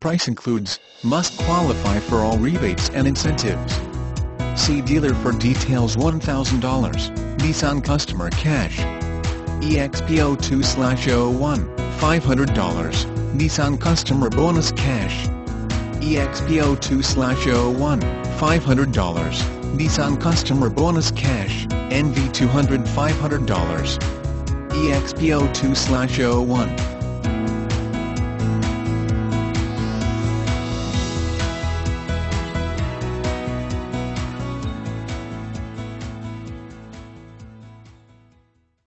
Price includes, must qualify for all rebates and incentives. See dealer for details. $1,000, Nissan customer cash. EXP02/01, $500, Nissan customer bonus cash. EXP02/01, $500, Nissan customer bonus cash, NV200 $500. EXP02/01.